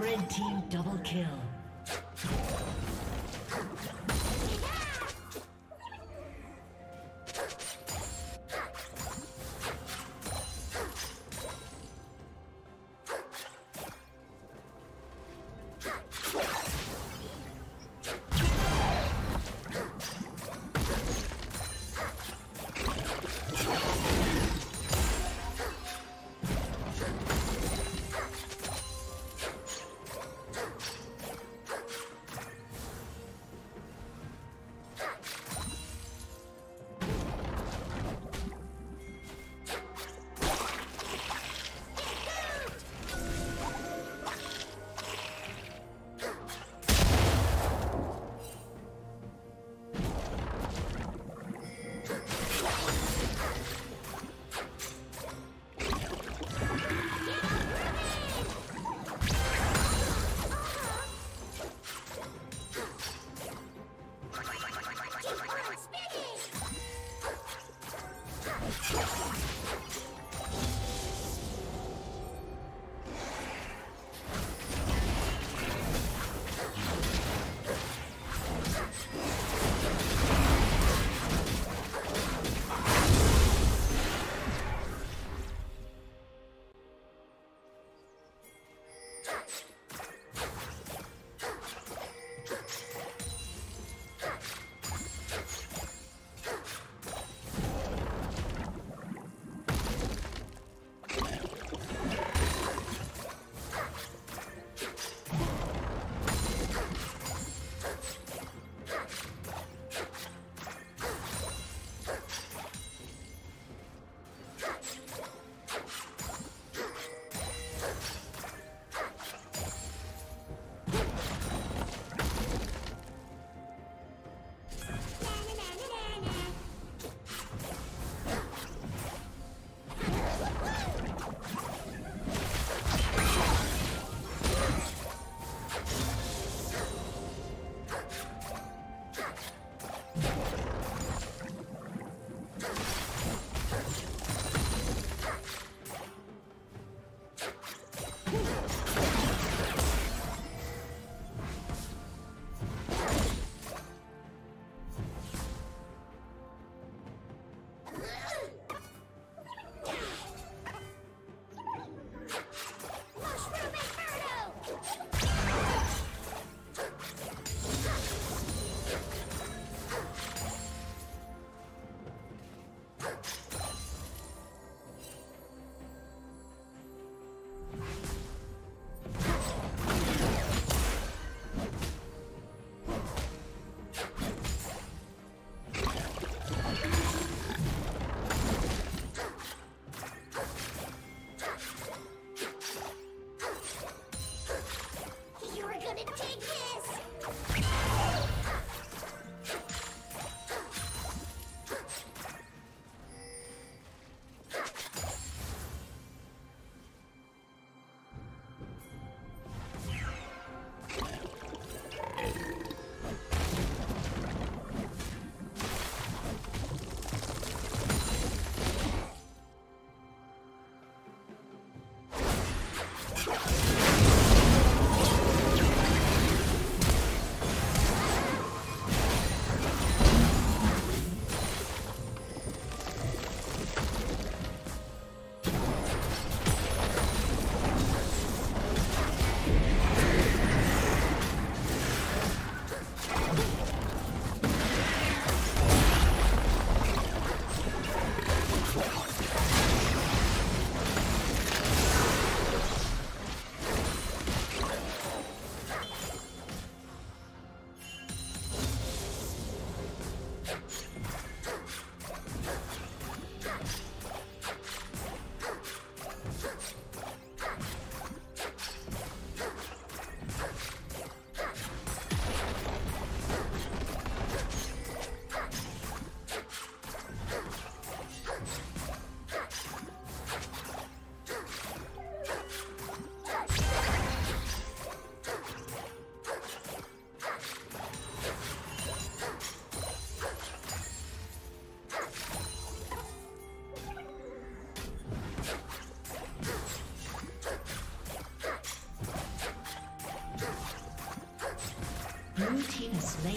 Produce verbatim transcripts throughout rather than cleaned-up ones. Red team double kill. Blue team has slain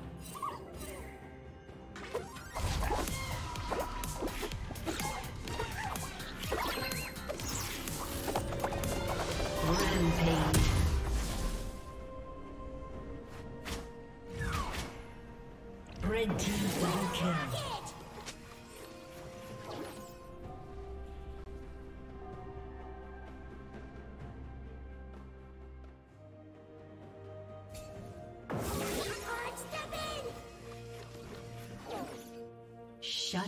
Shut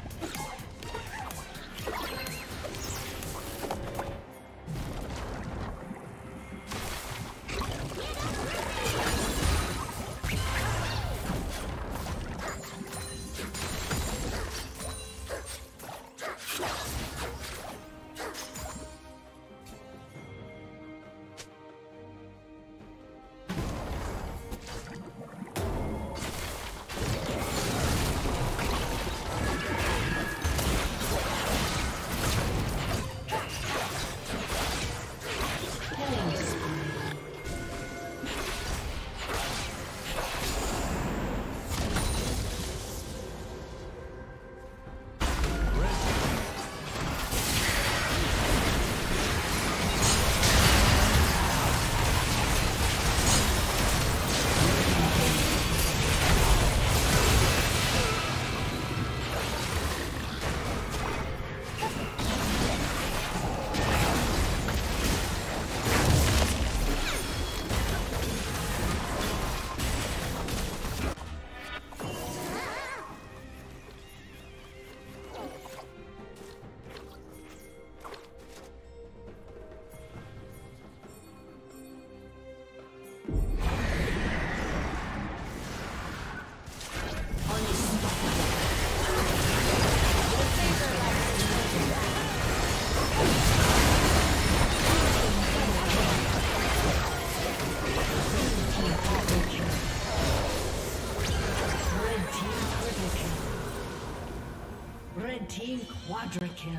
Team quadra kill.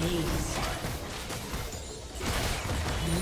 Please. Blue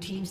Team's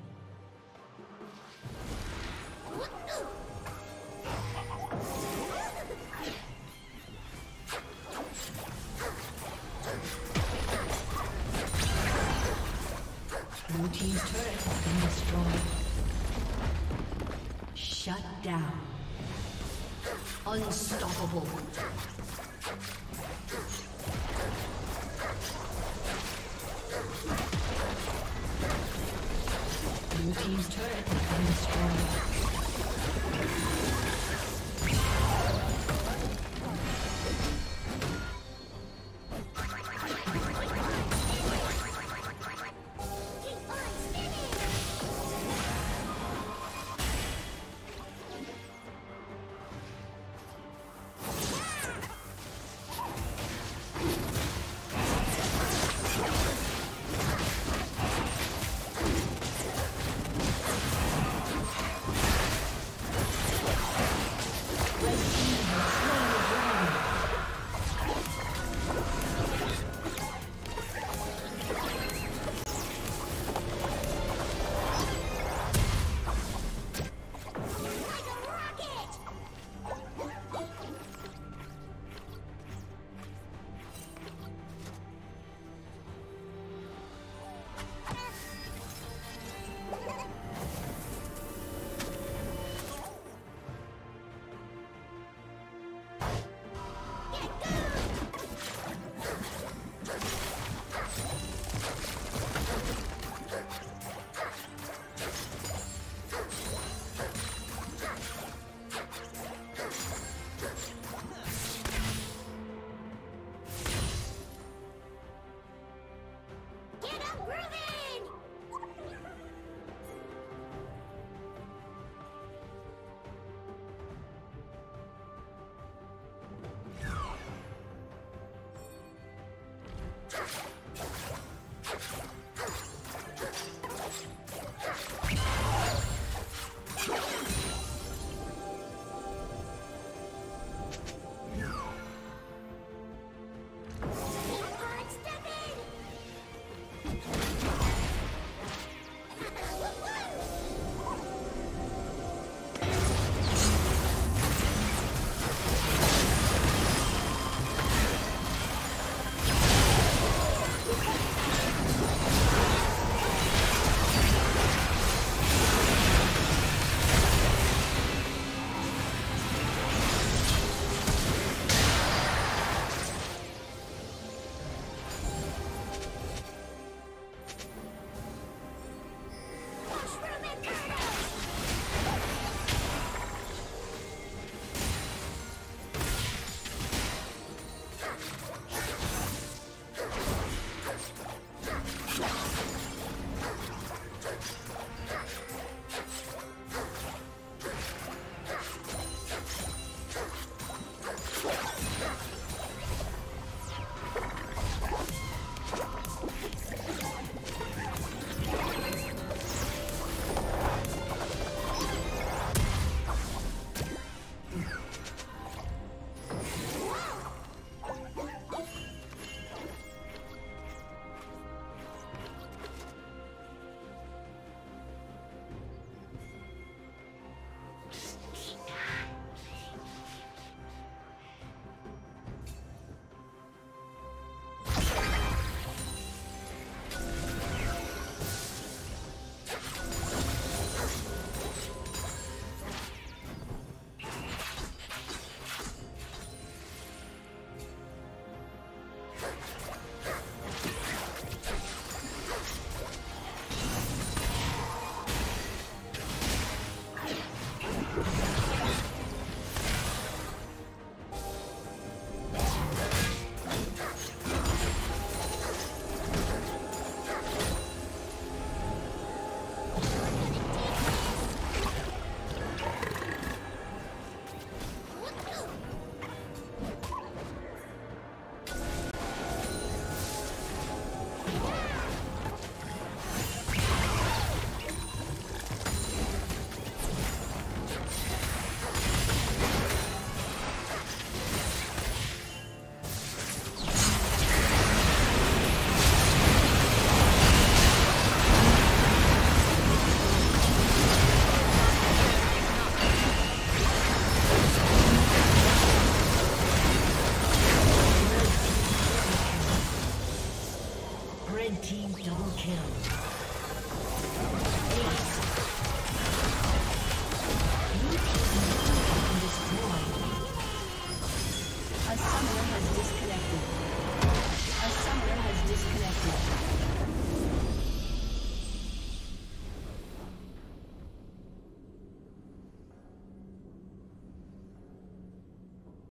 Red team double kill. Killing spree. Red team double kill. Blue team's turret has been destroyed. Shut down. Unstoppable. Blue team's turret has been destroyed. Keep on spinning. Ruby!